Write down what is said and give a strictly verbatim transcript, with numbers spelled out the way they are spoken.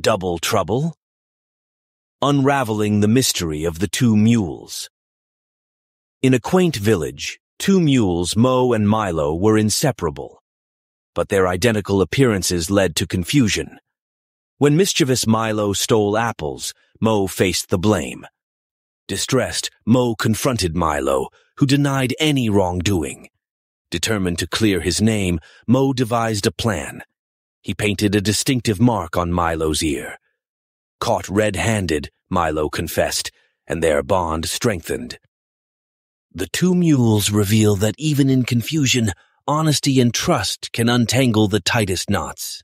Double Trouble? Unraveling the mystery of the two mules. In a quaint village, two mules, Mo and Milo, were inseparable, but their identical appearances led to confusion. When mischievous Milo stole apples, Mo faced the blame. Distressed, Mo confronted Milo, who denied any wrongdoing. Determined to clear his name, Mo devised a plan. He painted a distinctive mark on Milo's ear. Caught red-handed, Milo confessed, and their bond strengthened. The two mules reveal that even in confusion, honesty and trust can untangle the tightest knots.